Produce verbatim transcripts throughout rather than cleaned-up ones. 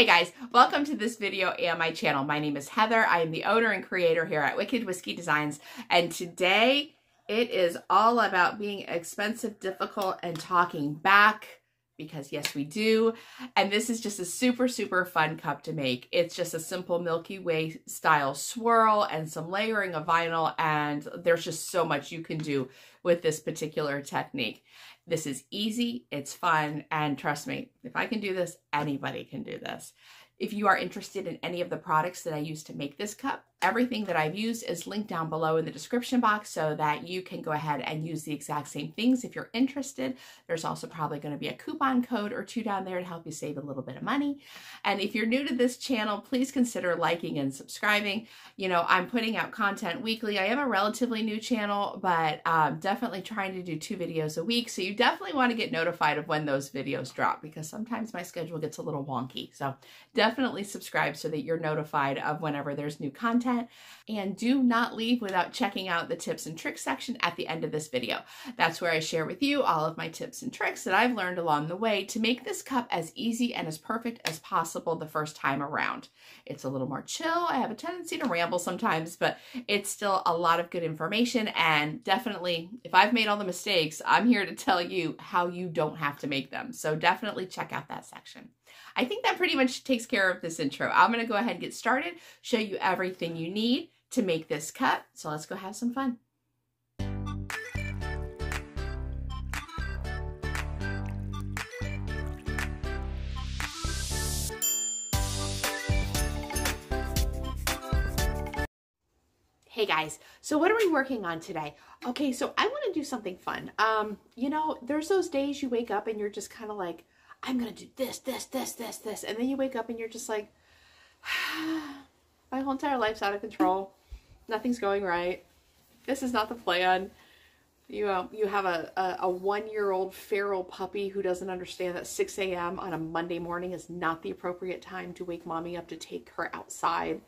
Hey guys, welcome to this video and my channel. My name is Heather. I am the owner and creator here at Wicked Whiskey Designs, and today it is all about being expensive, difficult, and talking back, because yes, we do. And this is just a super, super fun cup to make. It's just a simple Milky Way style swirl and some layering of vinyl, and there's just so much you can do with this particular technique. This is easy, it's fun, and trust me, if I can do this, anybody can do this. If you are interested in any of the products that I use to make this cup, everything that I've used is linked down below in the description box so that you can go ahead and use the exact same things if you're interested. There's also probably going to be a coupon code or two down there to help you save a little bit of money. And if you're new to this channel, please consider liking and subscribing. You know, I'm putting out content weekly. I am a relatively new channel, but I'm definitely trying to do two videos a week. So you definitely want to get notified of when those videos drop, because sometimes my schedule gets a little wonky. So definitely Definitely subscribe so that you're notified of whenever there's new content, and do not leave without checking out the tips and tricks section at the end of this video. That's where I share with you all of my tips and tricks that I've learned along the way to make this cup as easy and as perfect as possible the first time around. It's a little more chill. I have a tendency to ramble sometimes, but it's still a lot of good information, and definitely if I've made all the mistakes, I'm here to tell you how you don't have to make them. So definitely check out that section. I think that pretty much takes care of this intro. I'm going to go ahead and get started, show you everything you need to make this cup. So let's go have some fun. Hey guys, so what are we working on today? Okay, so I want to do something fun. Um, you know, there's those days you wake up and you're just kind of like, I'm going to do this, this, this, this, this. And then you wake up and you're just like, my whole entire life's out of control. Nothing's going right. This is not the plan. You know, you have a, a, a one-year-old feral puppy who doesn't understand that six A M on a Monday morning is not the appropriate time to wake mommy up to take her outside.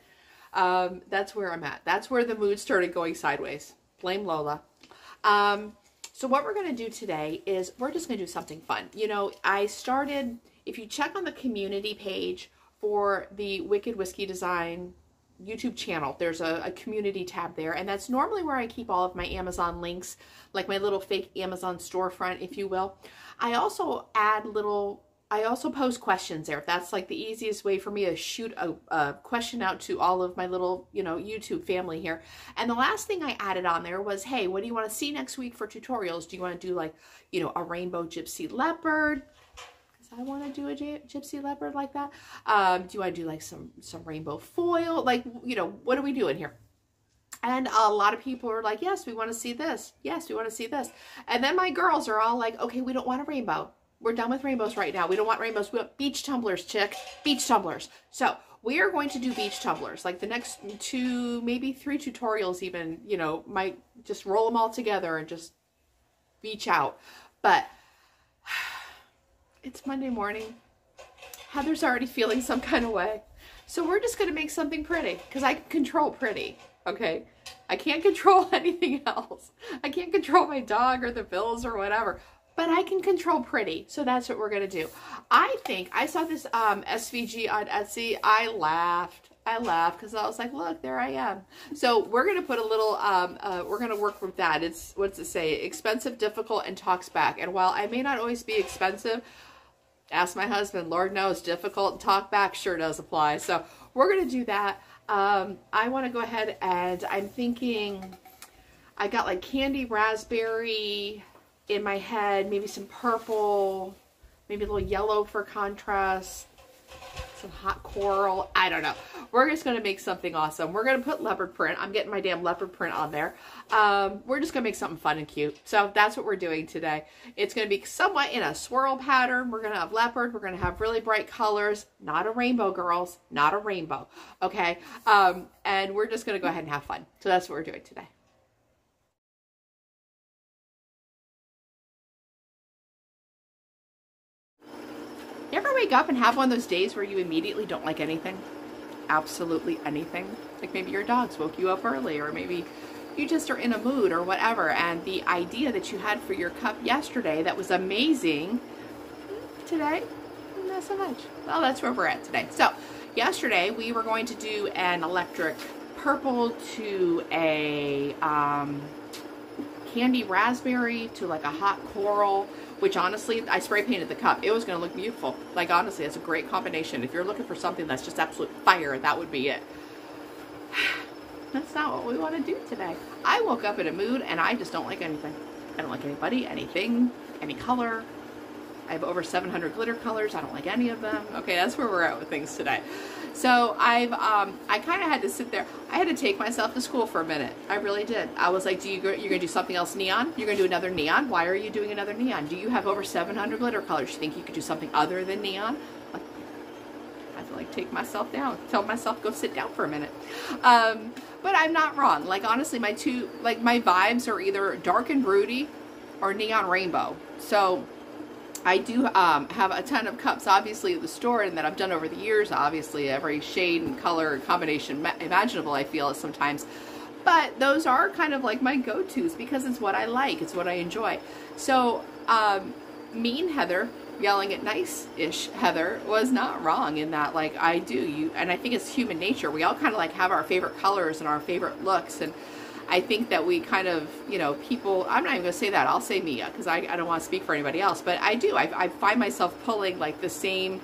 Um, that's where I'm at. That's where the mood started going sideways. Blame Lola. Um... So what we're going to do today is we're just going to do something fun. You know, I started, if you check on the community page for the Wicked Whiskey Design YouTube channel, there's a, a community tab there. And that's normally where I keep all of my Amazon links, like my little fake Amazon storefront, if you will. I also add little, I also post questions there. That's like the easiest way for me to shoot a, a question out to all of my little, you know, YouTube family here. And the last thing I added on there was, hey, what do you want to see next week for tutorials? Do you want to do like, you know, a rainbow gypsy leopard? Because I want to do a gypsy leopard like that. Um, do you want to do like some, some rainbow foil? Like, you know, what are we doing here? And a lot of people are like, yes, we want to see this. Yes, we want to see this. And then my girls are all like, okay, we don't want a rainbow. We're done with rainbows right now. We don't want rainbows. We want beach tumblers, chick. Beach tumblers. So we are going to do beach tumblers. Like the next two, maybe three tutorials even, you know, might just roll them all together and just beach out. But it's Monday morning. Heather's already feeling some kind of way. So we're just going to make something pretty, because I can control pretty. Okay. I can't control anything else. I can't control my dog or the bills or whatever. But I can control pretty, so that's what we're going to do. I think, I saw this um, S V G on Etsy, I laughed, I laughed, because I was like, look, there I am. So we're going to put a little, um, uh, we're going to work with that. It's, what's it say, expensive, difficult, and talks back. And while I may not always be expensive, ask my husband, Lord knows, difficult, and talk back sure does apply. So we're going to do that. Um, I want to go ahead and I'm thinking, I got like candy raspberry in my head, maybe some purple, maybe a little yellow for contrast, some hot coral. I don't know. We're just going to make something awesome. We're going to put leopard print. I'm getting my damn leopard print on there. Um, we're just going to make something fun and cute. So that's what we're doing today. It's going to be somewhat in a swirl pattern. We're going to have leopard. We're going to have really bright colors. Not a rainbow, girls. Not a rainbow. Okay. Um, and we're just going to go ahead and have fun. So that's what we're doing today. You ever wake up and have one of those days where you immediately don't like anything? Absolutely anything. Like maybe your dogs woke you up early, or maybe you just are in a mood or whatever, and the idea that you had for your cup yesterday that was amazing today, that so much. Well, that's where we're at today. So yesterday we were going to do an electric purple to a um, candy raspberry to like a hot coral, which honestly, I spray painted the cup. It was going to look beautiful. Like honestly, it's a great combination. If you're looking for something that's just absolute fire, that would be it. That's not what we want to do today. I woke up in a mood and I just don't like anything. I don't like anybody, anything, any color. I have over seven hundred glitter colors. I don't like any of them. Okay, that's where we're at with things today. So I've, um, I kind of had to sit there. I had to take myself to school for a minute. I really did. I was like, do you, you're going to do something else neon? You're going to do another neon? Why are you doing another neon? Do you have over seven hundred glitter colors? You think you could do something other than neon? Like, I have to like take myself down, tell myself, go sit down for a minute. Um, but I'm not wrong. Like honestly, my two, like my vibes are either dark and broody or neon rainbow. So I do um, have a ton of cups, obviously, at the store, and that I've done over the years. Obviously, every shade and color and combination imaginable, I feel, sometimes. But those are kind of like my go-tos because it's what I like. It's what I enjoy. So, um, mean Heather yelling at nice-ish Heather was not wrong in that, like, I do. you, And I think it's human nature. We all kind of, like, have our favorite colors and our favorite looks, and I think that we kind of, you know, people, I'm not even going to say that, I'll say Mia, because I, I don't want to speak for anybody else, but I do, I, I find myself pulling like the same,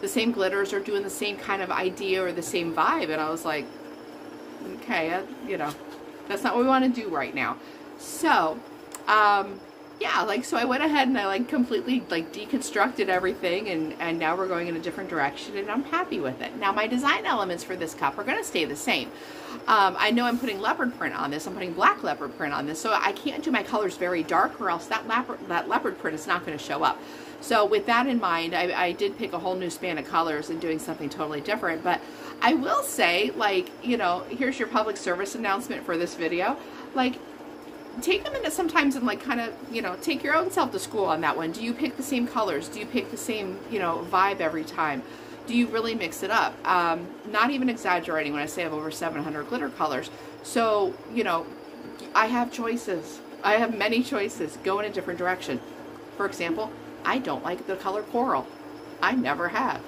the same glitters or doing the same kind of idea or the same vibe, and I was like, okay, I, you know, that's not what we want to do right now. So, um, yeah, like, so I went ahead and I like completely like deconstructed everything, and, and now we're going in a different direction, and I'm happy with it. Now my design elements for this cup are going to stay the same. Um, I know I'm putting leopard print on this. I'm putting black leopard print on this. So I can't do my colors very dark or else that leopard, that leopard print is not going to show up. So with that in mind, I, I did pick a whole new span of colors and doing something totally different. But I will say, like, you know, here's your public service announcement for this video. Like, take a minute sometimes and like kind of, you know, take your own self to school on that one. Do you pick the same colors? Do you pick the same, you know, vibe every time? Do you really mix it up? Um, not even exaggerating when I say I have over seven hundred glitter colors. So, you know, I have choices. I have many choices. Go in a different direction. For example, I don't like the color coral. I never have.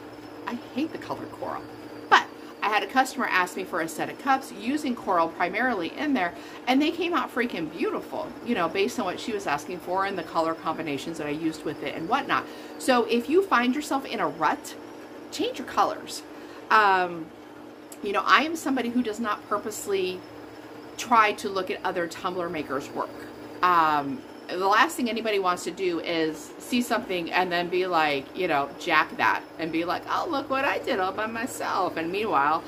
I hate the color coral. But I had a customer ask me for a set of cups using coral primarily in there, and they came out freaking beautiful, you know, based on what she was asking for and the color combinations that I used with it and whatnot. So if you find yourself in a rut, change your colors. Um, you know, I am somebody who does not purposely try to look at other tumbler makers' work. Um, the last thing anybody wants to do is see something and then be like, you know, jack that and be like, oh, look what I did all by myself. And meanwhile,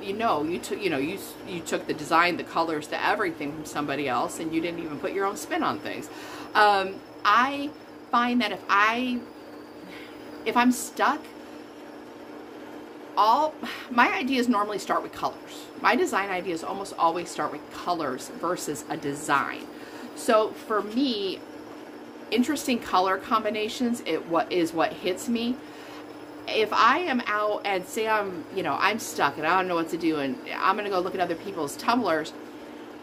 you know, you took, you know, you, you took the design, the colors, the everything from somebody else, and you didn't even put your own spin on things. Um, I find that if I, if I'm stuck, all my ideas normally start with colors. My design ideas almost always start with colors versus a design. So for me, interesting color combinations it what is what hits me. If I am out and say I'm, you know, I'm stuck and I don't know what to do and I'm gonna go look at other people's tumblers,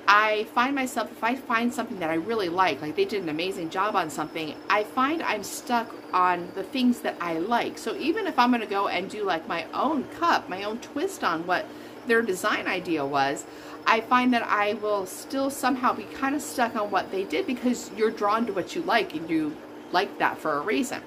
I find myself, if I find something that I really like, like they did an amazing job on something, I find I'm stuck on the things that I like. So even if I'm going to go and do like my own cup, my own twist on what their design idea was, I find that I will still somehow be kind of stuck on what they did because you're drawn to what you like and you like that for a reason.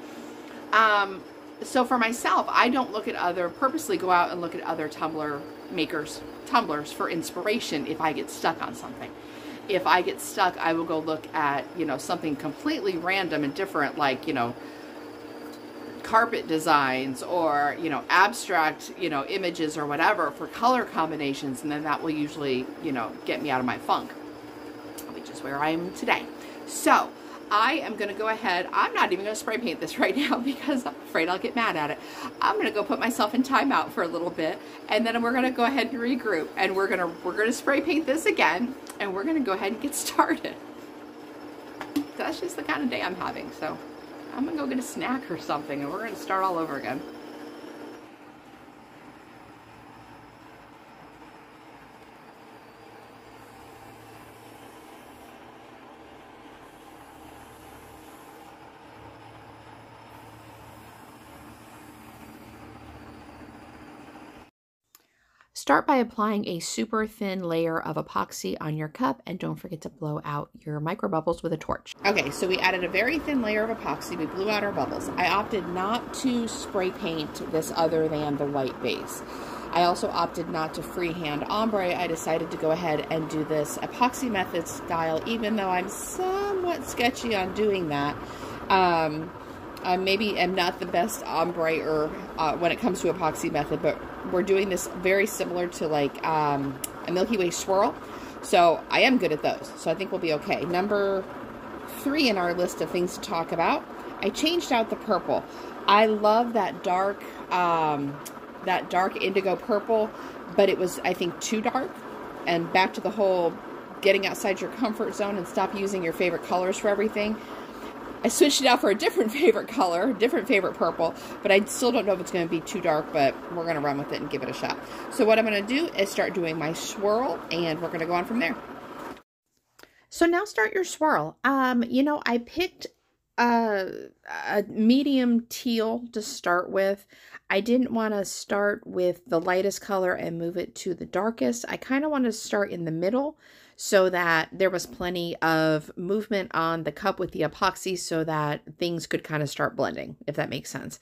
Um, so for myself, I don't look at other, purposely go out and look at other tumbler makers tumblers for inspiration. If I get stuck on something, if I get stuck, I will go look at, you know, something completely random and different, like, you know, carpet designs or, you know, abstract, you know, images or whatever for color combinations, and then that will usually, you know, get me out of my funk, which is where I am today. So I am going to go ahead. I'm not even going to spray paint this right now because I'm afraid I'll get mad at it. I'm going to go put myself in timeout for a little bit, and then we're going to go ahead and regroup, and we're going to, we're going to spray paint this again, and we're going to go ahead and get started. That's just the kind of day I'm having. So I'm going to go get a snack or something, and we're going to start all over again. Start by applying a super thin layer of epoxy on your cup, and don't forget to blow out your micro bubbles with a torch. Okay, so we added a very thin layer of epoxy. We blew out our bubbles. I opted not to spray paint this other than the white base. I also opted not to freehand ombre. I decided to go ahead and do this epoxy method style, even though I'm somewhat sketchy on doing that. Um, I maybe am not the best ombre-er uh, when it comes to epoxy method, but we're doing this very similar to like um, a Milky Way swirl. So I am good at those. So I think we'll be okay. Number three in our list of things to talk about, I changed out the purple. I love that dark... Um, that dark indigo purple, but it was, I think, too dark. And back to the whole getting outside your comfort zone and stop using your favorite colors for everything. I switched it out for a different favorite color, different favorite purple, but I still don't know if it's going to be too dark, but we're going to run with it and give it a shot. So what I'm going to do is start doing my swirl, and we're going to go on from there. So now start your swirl. Um, you know, I picked Uh, a medium teal to start with. I didn't want to start with the lightest color and move it to the darkest. I kind of want to start in the middle so that there was plenty of movement on the cup with the epoxy so that things could kind of start blending, if that makes sense.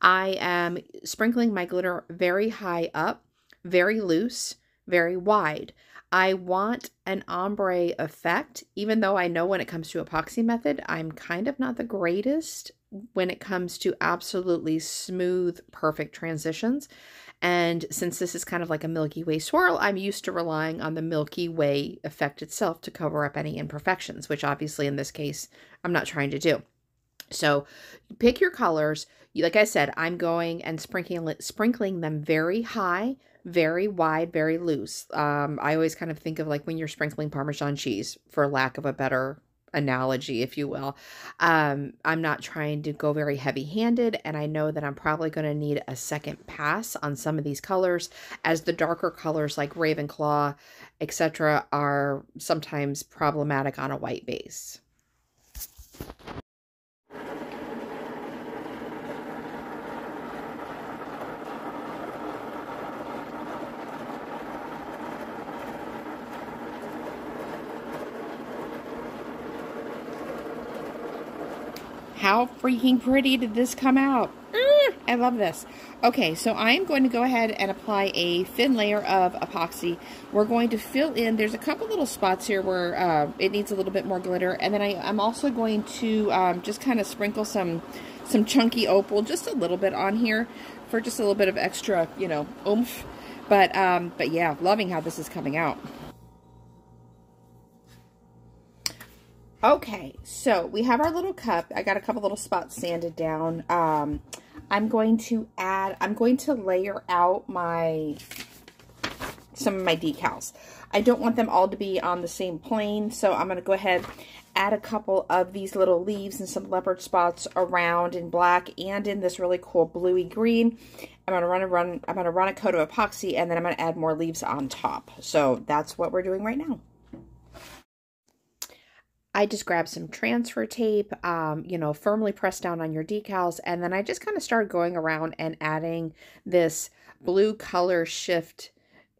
I am sprinkling my glitter very high up, very loose, very wide. I want an ombre effect, even though I know when it comes to epoxy method, I'm kind of not the greatest when it comes to absolutely smooth, perfect transitions. And since this is kind of like a Milky Way swirl, I'm used to relying on the Milky Way effect itself to cover up any imperfections, which obviously in this case, I'm not trying to do. So pick your colors. Like I said, I'm going and sprinkling, sprinkling them very high, very wide, very loose. Um, I always kind of think of like when you're sprinkling Parmesan cheese, for lack of a better analogy, if you will. Um, I'm not trying to go very heavy-handed, and I know that I'm probably going to need a second pass on some of these colors, as the darker colors like Raven Claw, et cetera are sometimes problematic on a white base. How freaking pretty did this come out? Mm, I love this. Okay, so I am going to go ahead and apply a thin layer of epoxy. We're going to fill in, there's a couple little spots here where uh, it needs a little bit more glitter. And then I, I'm also going to um, just kind of sprinkle some, some chunky opal, just a little bit on here for just a little bit of extra, you know, oomph. But, um, but yeah, loving how this is coming out. Okay, so we have our little cup. I got a couple little spots sanded down. Um, I'm going to add, I'm going to layer out my, some of my decals. I don't want them all to be on the same plane, so I'm going to go ahead, add a couple of these little leaves and some leopard spots around in black and in this really cool bluey green. I'm going to run a run, I'm going to run a coat of epoxy, and then I'm going to add more leaves on top. So that's what we're doing right now. I just grabbed some transfer tape, um, you know, firmly pressed down on your decals, and then I just kind of started going around and adding this blue color shift,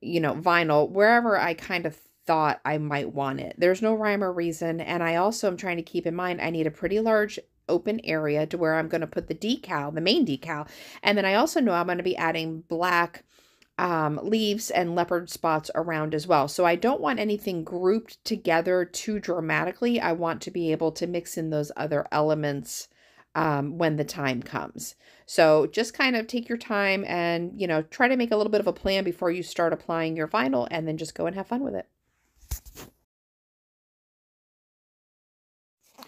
you know, vinyl, wherever I kind of thought I might want it. There's no rhyme or reason, and I also am trying to keep in mind I need a pretty large open area to where I'm going to put the decal, the main decal, and then I also know I'm going to be adding black um, leaves and leopard spots around as well. So I don't want anything grouped together too dramatically. I want to be able to mix in those other elements, um, when the time comes. So just kind of take your time and, you know, try to make a little bit of a plan before you start applying your vinyl, and then just go and have fun with it.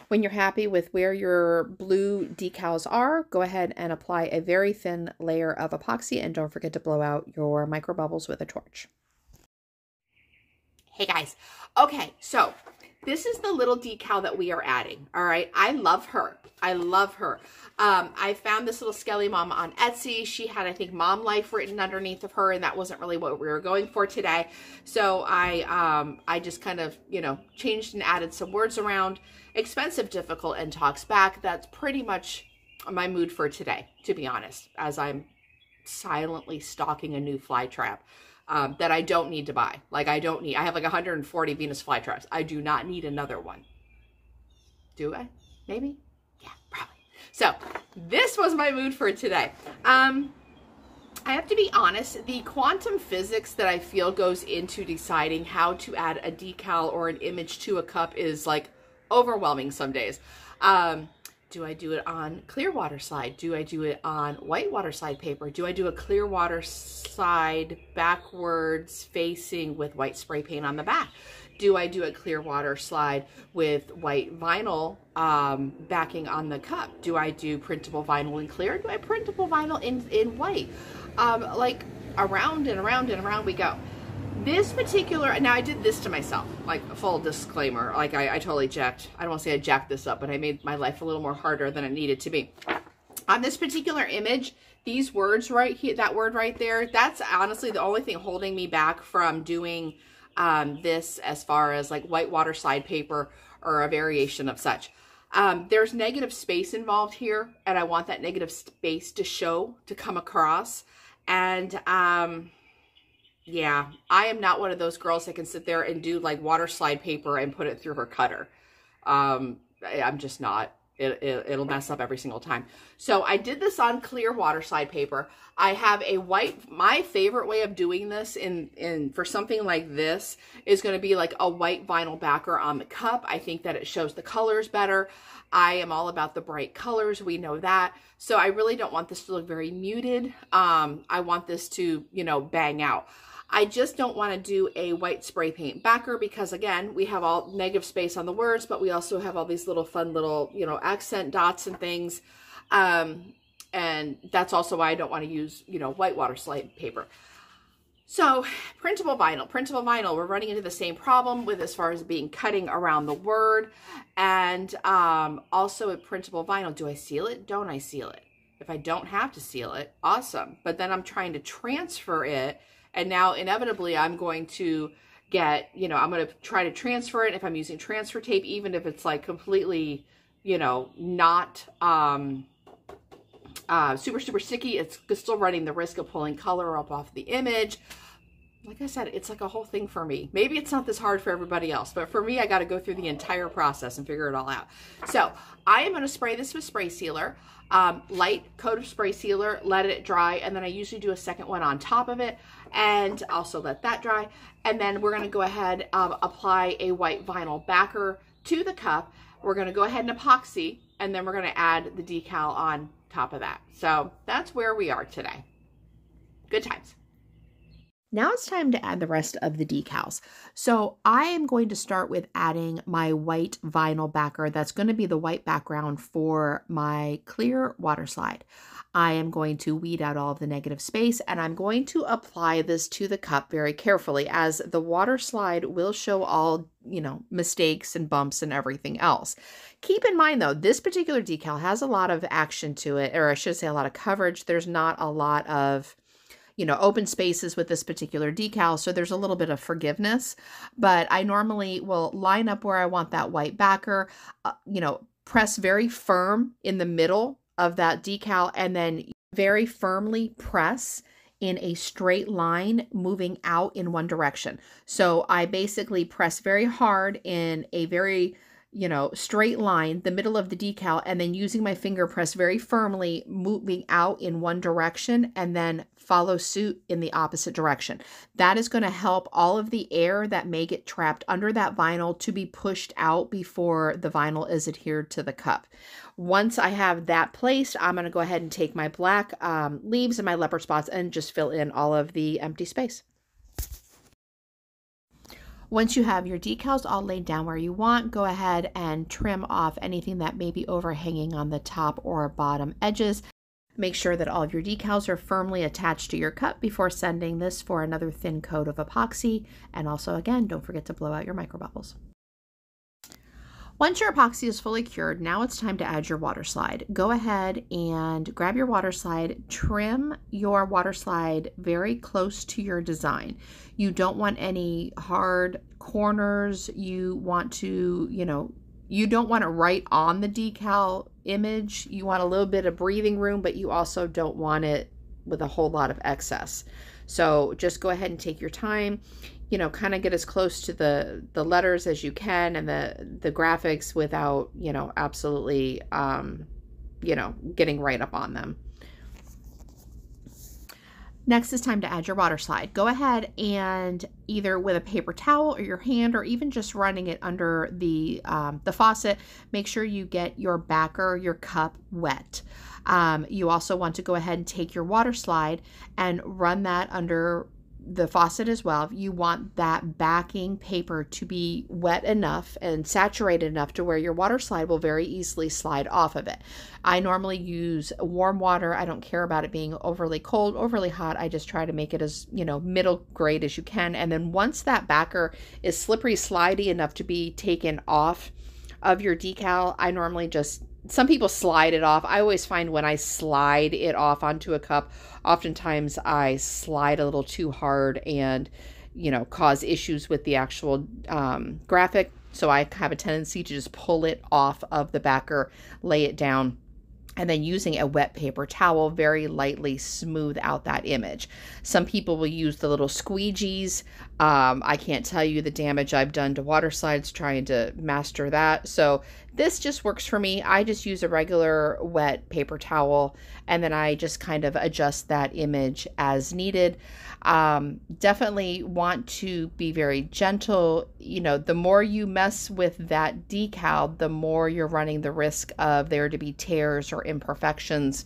When you're happy with where your blue decals are, go ahead and apply a very thin layer of epoxy, and don't forget to blow out your micro bubbles with a torch. Hey guys. Okay, so this is the little decal that we are adding. All right. I love her. I love her. Um, I found this little Skelly Mom on Etsy. She had, I think, Mom Life written underneath of her, and that wasn't really what we were going for today. So I, um, I just kind of, you know, changed and added some words around. Expensive, difficult, and talks back. That's pretty much my mood for today, to be honest, as I'm silently stalking a new fly trap. um, that I don't need to buy. Like I don't need, I have like one hundred forty Venus flytraps. I do not need another one. Do I? Maybe? Yeah, probably. So this was my mood for today. Um, I have to be honest, the quantum physics that I feel goes into deciding how to add a decal or an image to a cup is like overwhelming some days. Um, do I do it on clear water slide? Do I do it on white water slide paper? Do I do a clear water slide backwards facing with white spray paint on the back? Do I do a clear water slide with white vinyl um, backing on the cup? Do I do printable vinyl in clear? Do I printable vinyl in, in white? Um, like around and around and around we go. This particular, now I did this to myself, like full disclaimer, like I, I totally jacked, I don't want to say I jacked this up, but I made my life a little more harder than it needed to be. On this particular image, these words right here, that word right there, that's honestly the only thing holding me back from doing um, this as far as like white water slide paper or a variation of such. Um, there's negative space involved here, and I want that negative space to show, to come across, and um... yeah, I am not one of those girls that can sit there and do like water slide paper and put it through her cutter. Um, I'm just not. It, it, it'll mess up every single time. So I did this on clear water slide paper. I have a white, my favorite way of doing this in, in for something like this is going to be like a white vinyl backer on the cup. I think that it shows the colors better. I am all about the bright colors. We know that. So I really don't want this to look very muted. Um, I want this to, you know, bang out. I just don't want to do a white spray paint backer because, again, we have all negative space on the words, but we also have all these little fun little, you know, accent dots and things. Um, and that's also why I don't want to use, you know, white water slide paper. So printable vinyl, printable vinyl, we're running into the same problem with as far as being cutting around the word. And um, also a printable vinyl, do I seal it? Don't I seal it? If I don't have to seal it, awesome. But then I'm trying to transfer it. And now inevitably I'm going to get, you know, I'm going to try to transfer it if I'm using transfer tape, even if it's like completely, you know, not um, uh, super, super sticky. It's still running the risk of pulling color up off the image. Like I said, it's like a whole thing for me. Maybe it's not this hard for everybody else, but for me, I got to go through the entire process and figure it all out. So I am going to spray this with spray sealer, um, light coat of spray sealer, let it dry. And then I usually do a second one on top of it and also let that dry. And then we're going to go ahead, um, apply a white vinyl backer to the cup. We're going to go ahead and epoxy, and then we're going to add the decal on top of that. So that's where we are today. Good times. Now it's time to add the rest of the decals. So I am going to start with adding my white vinyl backer. That's going to be the white background for my clear water slide. I am going to weed out all of the negative space, and I'm going to apply this to the cup very carefully, as the water slide will show all, you know, mistakes and bumps and everything else. Keep in mind though, this particular decal has a lot of action to it, or I should say a lot of coverage. There's not a lot of, you know, open spaces with this particular decal. So there's a little bit of forgiveness, but I normally will line up where I want that white backer, uh, you know, press very firm in the middle of that decal, and then very firmly press in a straight line moving out in one direction. So I basically press very hard in a very, you know, straight line, the middle of the decal, and then using my finger press very firmly, moving out in one direction, and then follow suit in the opposite direction. That is going to help all of the air that may get trapped under that vinyl to be pushed out before the vinyl is adhered to the cup. Once I have that placed, I'm going to go ahead and take my black um, leaves and my leopard spots and just fill in all of the empty space. Once you have your decals all laid down where you want, go ahead and trim off anything that may be overhanging on the top or bottom edges. Make sure that all of your decals are firmly attached to your cup before sending this for another thin coat of epoxy. And also, again, don't forget to blow out your micro bubbles. Once your epoxy is fully cured, now it's time to add your water slide. Go ahead and grab your water slide, trim your water slide very close to your design. You don't want any hard corners. You want to, you know, you don't want it right on the decal image. You want a little bit of breathing room, but you also don't want it with a whole lot of excess. So just go ahead and take your time, you know, kind of get as close to the the letters as you can and the the graphics without, you know, absolutely, um, you know, getting right up on them. Next is time to add your water slide. Go ahead and either with a paper towel or your hand, or even just running it under the, um, the faucet, make sure you get your backer, your cup wet. Um, you also want to go ahead and take your water slide and run that under the faucet as well. You want that backing paper to be wet enough and saturated enough to where your water slide will very easily slide off of it. I normally use warm water. I don't care about it being overly cold, overly hot. I just try to make it as, you know, middle grade as you can. And then once that backer is slippery, slidey enough to be taken off of your decal, I normally just, some people slide it off. I always find when I slide it off onto a cup, oftentimes I slide a little too hard and, you know, cause issues with the actual um, graphic. So I have a tendency to just pull it off of the backer, lay it down, and then using a wet paper towel, very lightly smooth out that image. Some people will use the little squeegees. Um, I can't tell you the damage I've done to water slides trying to master that. So this just works for me. I just use a regular wet paper towel, and then I just kind of adjust that image as needed. Um, definitely want to be very gentle. You know, the more you mess with that decal, the more you're running the risk of there to be tears or imperfections,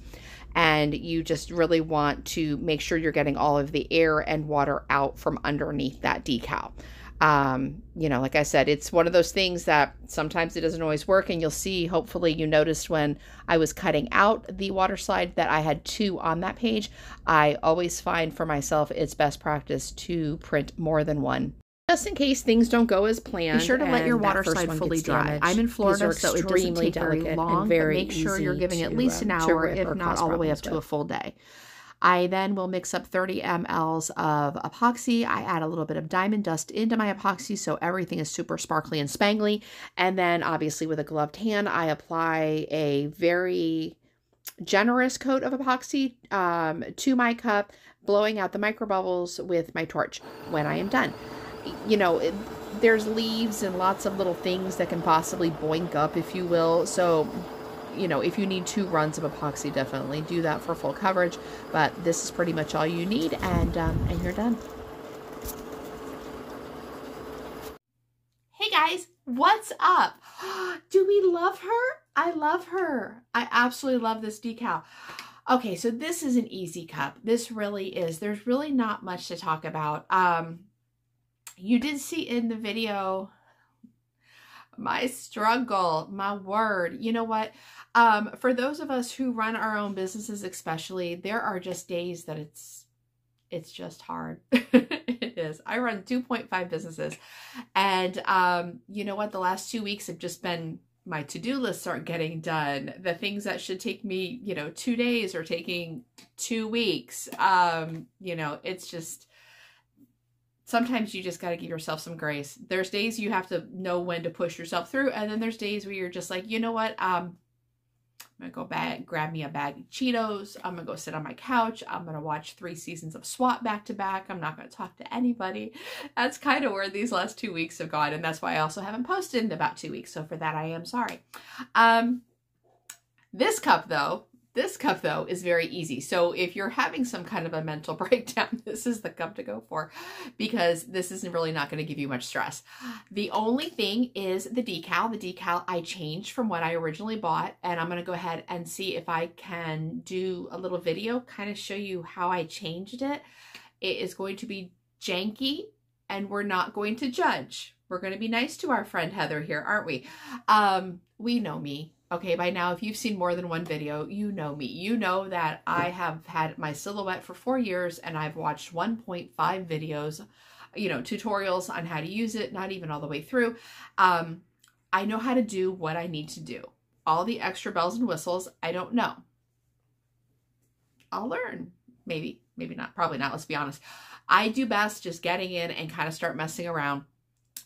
and you just really want to make sure you're getting all of the air and water out from underneath that decal. Um, you know, like I said, it's one of those things that sometimes it doesn't always work, and you'll see, hopefully you noticed when I was cutting out the water slide that I had two on that page. I always find for myself, it's best practice to print more than one. Just in case things don't go as planned. Be sure to let your water slide fully dry. I'm in Florida, so it doesn't take very long, but make sure you're giving at least an hour, if not all the way up to a full day. I then will mix up thirty milliliters of epoxy. I add a little bit of diamond dust into my epoxy so everything is super sparkly and spangly. And then obviously with a gloved hand, I apply a very generous coat of epoxy um, to my cup, blowing out the microbubbles with my torch when I am done. You know, it, there's leaves and lots of little things that can possibly boink up, if you will. So, you know, if you need two runs of epoxy, definitely do that for full coverage, but this is pretty much all you need, and um, and you're done. Hey guys, what's up? Do we love her? I love her. I absolutely love this decal. Okay, so this is an easy cup. This really is. There's really not much to talk about. Um, you did see in the video my struggle, my word. You know what? Um, for those of us who run our own businesses, especially, there are just days that it's, it's just hard. It is. I run two point five businesses, and um, you know what? The last two weeks have just been, my to-do lists aren't getting done. The things that should take me, you know, two days are taking two weeks. Um, you know, it's just, sometimes you just got to give yourself some grace. There's days you have to know when to push yourself through. And then there's days where you're just like, you know what? Um, I'm going to go back, grab me a bag of Cheetos. I'm going to go sit on my couch. I'm going to watch three seasons of SWAT back to back. I'm not going to talk to anybody. That's kind of where these last two weeks have gone. And that's why I also haven't posted in about two weeks. So for that, I am sorry. Um, this cup though, This cup though is very easy. So if you're having some kind of a mental breakdown, this is the cup to go for, because this is really not going to give you much stress. The only thing is the decal. The decal I changed from what I originally bought, and I'm going to go ahead and see if I can do a little video, kind of show you how I changed it. It is going to be janky, and we're not going to judge. We're going to be nice to our friend Heather here, aren't we? Um, we know me. Okay, by now, if you've seen more than one video, you know me. You know that I have had my Silhouette for four years and I've watched one point five videos, you know, tutorials on how to use it, not even all the way through. Um, I know how to do what I need to do. All the extra bells and whistles, I don't know. I'll learn. Maybe, maybe not, probably not, let's be honest. I do best just getting in and kind of start messing around.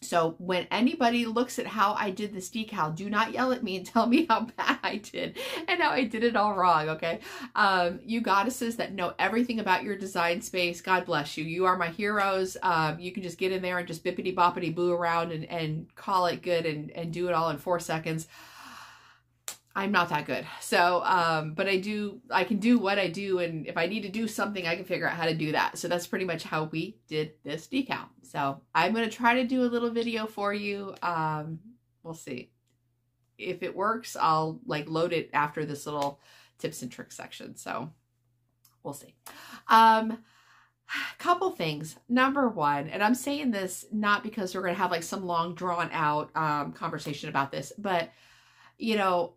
So when anybody looks at how I did this decal, do not yell at me and tell me how bad I did and how I did it all wrong, okay? Um, you goddesses that know everything about your design space, God bless you. You are my heroes. Um, you can just get in there and just bippity-boppity-boo around and, and call it good and, and do it all in four seconds. I'm not that good. So, um, but I do, I can do what I do. And if I need to do something, I can figure out how to do that. So that's pretty much how we did this decal. So I'm going to try to do a little video for you. Um, we'll see if it works. I'll like load it after this little tips and tricks section. So we'll see. Um, couple things. Number one, and I'm saying this not because we're going to have like some long drawn out, um, conversation about this, but you know,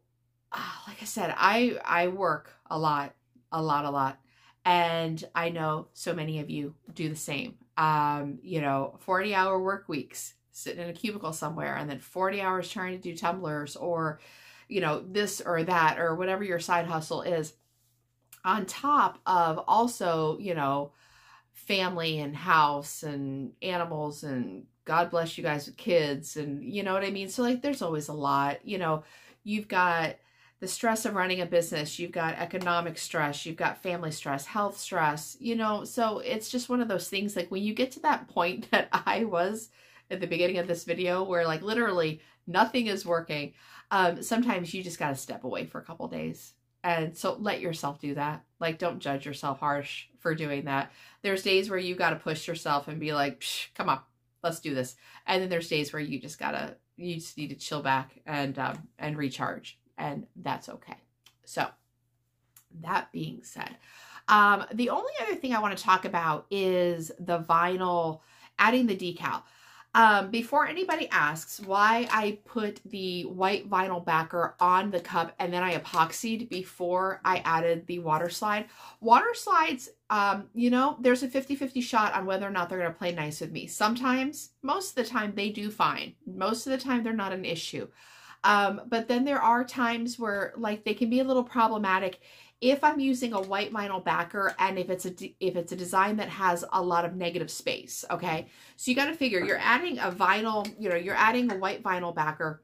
like I said, I, I work a lot, a lot, a lot. And I know so many of you do the same, um, you know, forty hour work weeks sitting in a cubicle somewhere and then forty hours trying to do tumblers or, you know, this or that or whatever your side hustle is on top of also, you know, family and house and animals and God bless you guys with kids. And you know what I mean? So like, there's always a lot, you know, you've got the stress of running a business, you've got economic stress, you've got family stress, health stress, you know, so it's just one of those things. Like when you get to that point that I was at the beginning of this video where like literally nothing is working. Um, sometimes you just got to step away for a couple days. And so let yourself do that. Like, don't judge yourself harsh for doing that. There's days where you got to push yourself and be like, psh, come on, let's do this. And then there's days where you just gotta, you just need to chill back and, um, and recharge. And that's okay. So that being said, um, the only other thing I want to talk about is the vinyl, adding the decal. Um, before anybody asks why I put the white vinyl backer on the cup and then I epoxied before I added the water slide. Water slides, um, you know, there's a fifty fifty shot on whether or not they're going to play nice with me. Sometimes, most of the time they do fine. Most of the time they're not an issue. Um, but then there are times where like they can be a little problematic if I'm using a white vinyl backer and if it's a, if it's a design that has a lot of negative space. Okay. So you got to figure you're adding a vinyl, you know, you're adding a white vinyl backer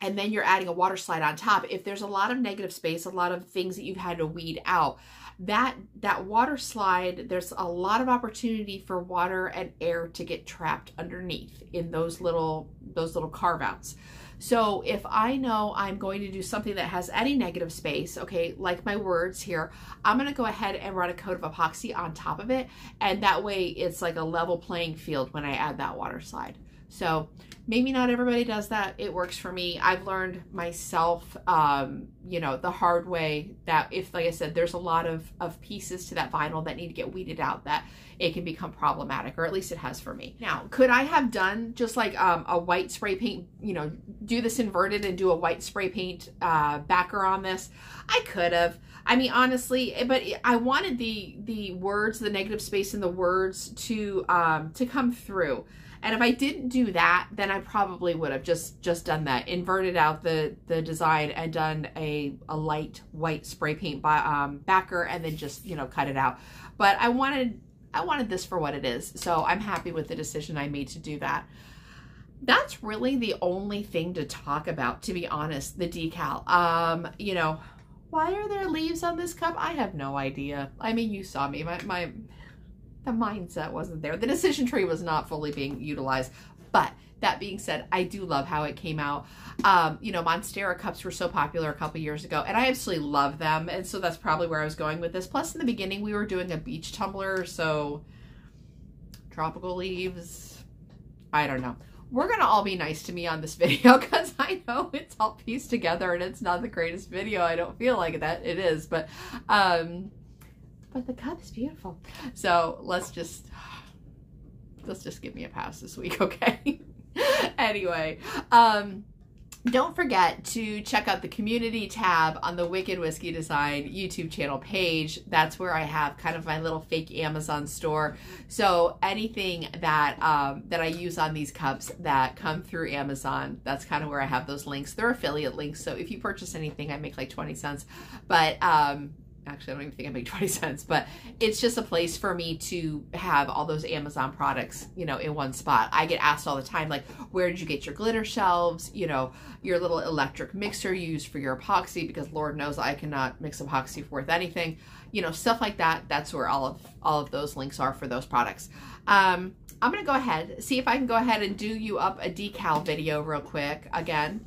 and then you're adding a water slide on top. If there's a lot of negative space, a lot of things that you've had to weed out, that, that water slide, there's a lot of opportunity for water and air to get trapped underneath in those little, those little carve outs. So if I know I'm going to do something that has any negative space, okay, like my words here, I'm going to go ahead and run a coat of epoxy on top of it. And that way it's like a level playing field when I add that water slide. So maybe not everybody does that. It works for me. I've learned myself, um, you know, the hard way that if, like I said, there's a lot of, of pieces to that vinyl that need to get weeded out, that it can become problematic, or at least it has for me. Now, could I have done just like um, a white spray paint, you know, do this inverted and do a white spray paint uh, backer on this? I could have. I mean, honestly, but I wanted the, the words, the negative space in the words to, um, to come through. And if I didn't do that, then I probably would have just, just done that, inverted out the, the design and done a, a light white spray paint by, um, backer and then just, you know, cut it out. But I wanted, I wanted this for what it is. So I'm happy with the decision I made to do that. That's really the only thing to talk about, to be honest, the decal. Um, you know, why are there leaves on this cup? I have no idea. I mean, you saw me, my, my, the mindset wasn't there. The decision tree was not fully being utilized. But that being said, I do love how it came out. Um, you know, Monstera cups were so popular a couple years ago, and I absolutely love them. And so that's probably where I was going with this. Plus, in the beginning, we were doing a beach tumbler, so tropical leaves. I don't know. We're going to all be nice to me on this video because I know it's all pieced together and it's not the greatest video. I don't feel like that. It is, but... Um, But the cup is beautiful. So let's just, let's just give me a pass this week, okay? Anyway, um, don't forget to check out the community tab on the Wicked Whiskey Design YouTube channel page. That's where I have kind of my little fake Amazon store. So anything that, um, that I use on these cups that come through Amazon, that's kind of where I have those links. They're affiliate links. So if you purchase anything, I make like twenty cents, but, um, actually I don't even think I make twenty cents, but it's just a place for me to have all those Amazon products, you know, in one spot. I get asked all the time, like, where did you get your glitter shelves? You know, your little electric mixer you use for your epoxy, because Lord knows I cannot mix epoxy for with anything, you know, stuff like that. That's where all of, all of those links are for those products. Um, I'm going to go ahead, see if I can go ahead and do you up a decal video real quick. Again,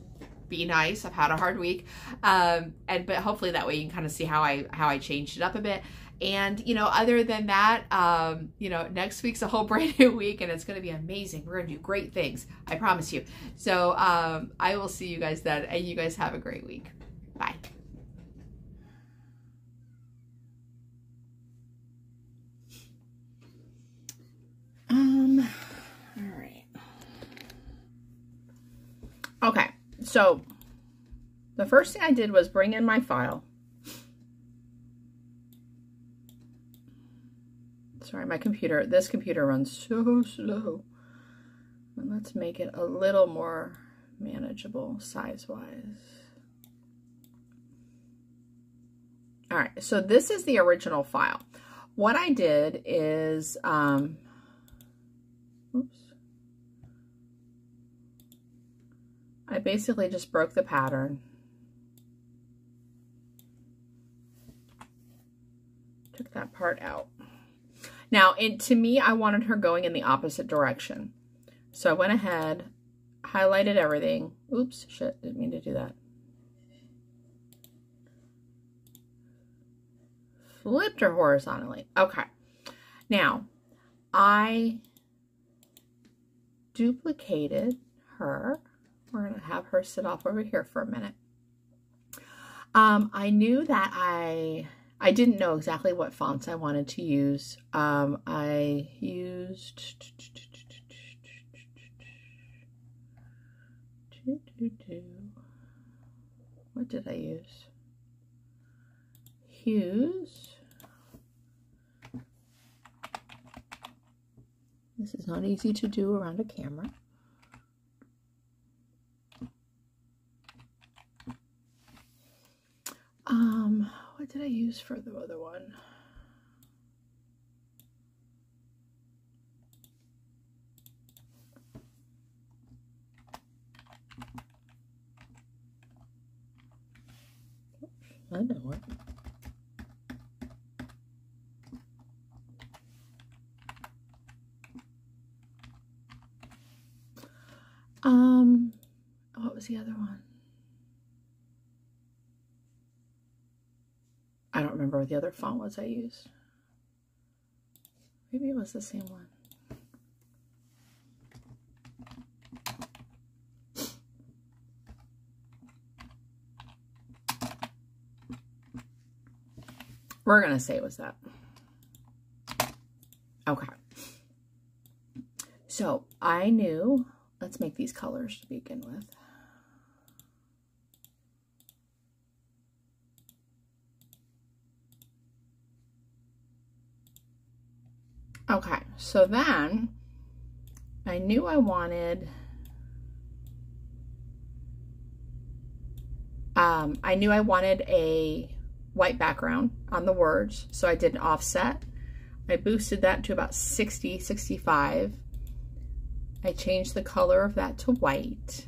be nice. I've had a hard week. Um, and, but hopefully that way you can kind of see how I, how I changed it up a bit. And, you know, other than that, um, you know, next week's a whole brand new week and it's going to be amazing. We're going to do great things. I promise you. So, um, I will see you guys then, and you guys have a great week. Bye. Um, all right. Okay. So the first thing I did was bring in my file. Sorry, my computer, this computer runs so slow. And let's make it a little more manageable size-wise. All right, so this is the original file. What I did is, um, oops. I basically just broke the pattern . Took that part out. Now it, to me, I wanted her going in the opposite direction, so I went ahead, highlighted everything. Oops, shit, didn't mean to do that. Flipped her horizontally. Okay, now I duplicated her. We're going to have her sit off over here for a minute. Um, I knew that I, I didn't know exactly what fonts I wanted to use. Um, I used, what did I use? Hues. This is not easy to do around a camera. Um, what did I use for the other one? Oops, I know what. Um, what was the other one? I don't remember what the other font was I used. Maybe it was the same one. We're gonna say it was that. Okay. So I knew, let's make these colors to begin with. Okay, so then I knew I wanted, um, I knew I wanted a white background on the words. So I did an offset. I boosted that to about sixty, sixty-five. I changed the color of that to white.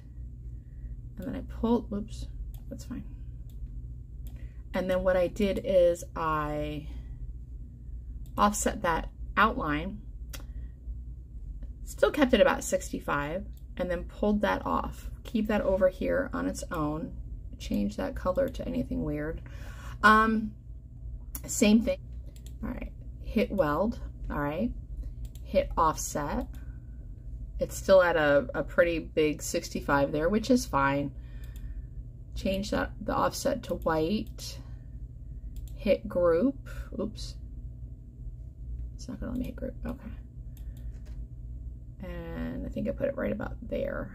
And then I pulled, whoops, that's fine. And then what I did is I offset that outline, still kept it about sixty-five, and then pulled that off. Keep that over here on its own. Change that color to anything weird. Um, same thing. All right, hit weld. All right, hit offset. It's still at a, a pretty big sixty-five there, which is fine. Change that, the offset to white. Hit group. Oops. It's not gonna let me hit group. Okay. And I think I put it right about there.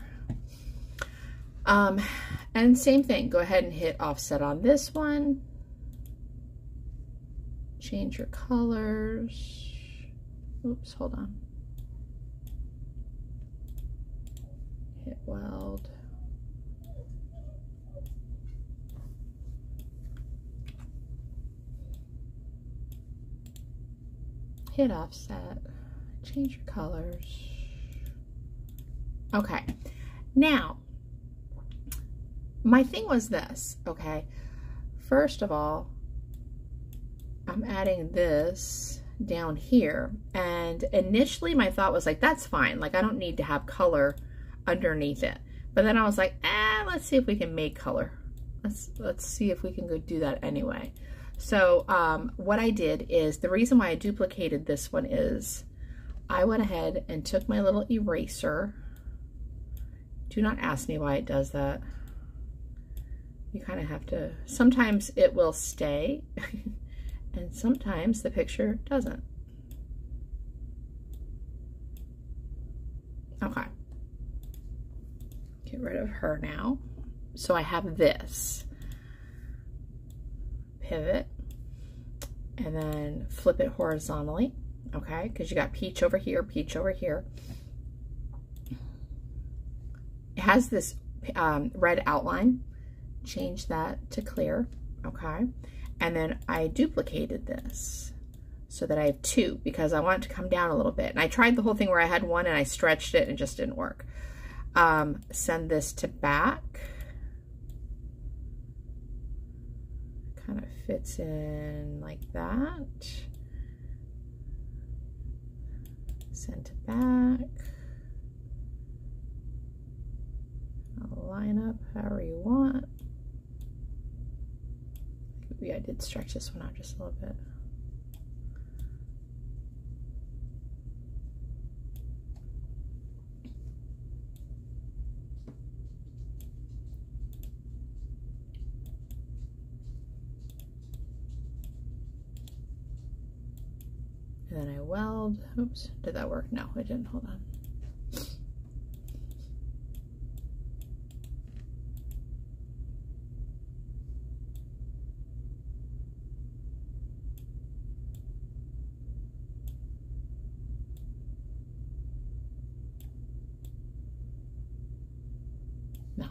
Um, and same thing, go ahead and hit offset on this one. Change your colors. Oops, hold on. Hit weld. hit offset, change your colors. Okay, now my thing was this, okay, first of all, I'm adding this down here, and initially my thought was like, that's fine, like I don't need to have color underneath it, but then I was like, ah, let's see if we can make color, let's let's see if we can go do that anyway. So um, what I did is, the reason why I duplicated this one is I went ahead and took my little eraser. Do not ask me why it does that. You kind of have to, sometimes it will stay and sometimes the picture doesn't. Okay. Get rid of her now. So I have this. Pivot and then flip it horizontally, okay, because you got peach over here, peach over here. It has this um, red outline, change that to clear, okay, and then I duplicated this so that I have two because I want it to come down a little bit, and I tried the whole thing where I had one and I stretched it and it just didn't work. Um, send this to back. Kind of fits in like that. Send it back. I'll line up however you want. Maybe I did stretch this one out just a little bit. Then I weld. Oops, did that work? No, it didn't. Hold on. No.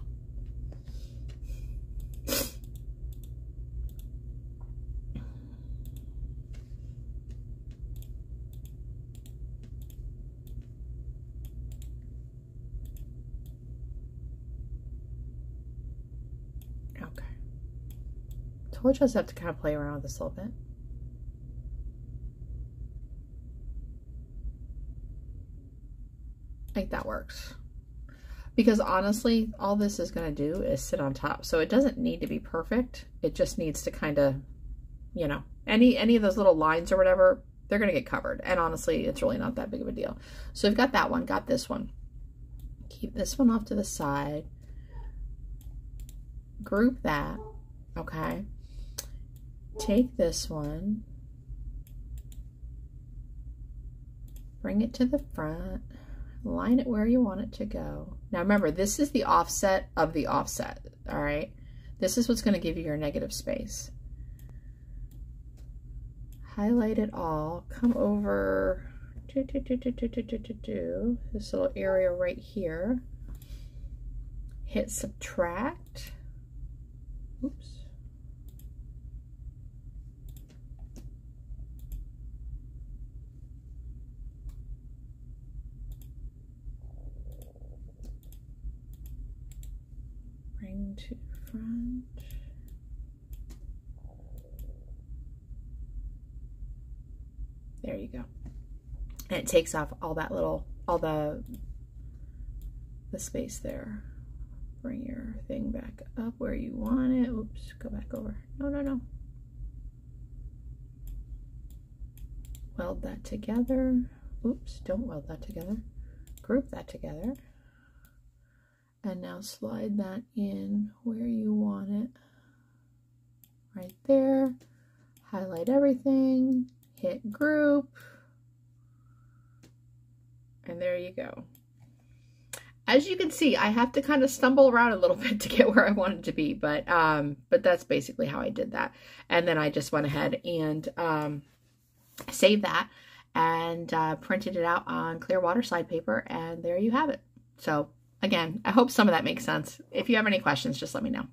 We'll just have to kind of play around with this a little bit. I think that works. Because honestly, all this is going to do is sit on top. So it doesn't need to be perfect. It just needs to kind of, you know, any, any of those little lines or whatever, they're going to get covered. And honestly, it's really not that big of a deal. So we've got that one, got this one. Keep this one off to the side. Group that. Okay. Take this one, bring it to the front, line it where you want it to go. Now remember, this is the offset of the offset, all right? This is what's going to give you your negative space. Highlight it all, come over do, do, do, do, do, do, do, do, this little area right here, hit subtract, oops. To front. There you go. And it takes off all that little, all the, the space there. Bring your thing back up where you want it. Oops, go back over. No, no, no. Weld that together. Oops, don't weld that together. Group that together. And now slide that in where you want it, right there, highlight everything, hit group, and there you go. As you can see, I have to kind of stumble around a little bit to get where I wanted to be, but um, but that's basically how I did that. And then I just went ahead and um, saved that and uh, printed it out on clear water slide paper, and there you have it. So. Again, I hope some of that makes sense. If you have any questions, just let me know.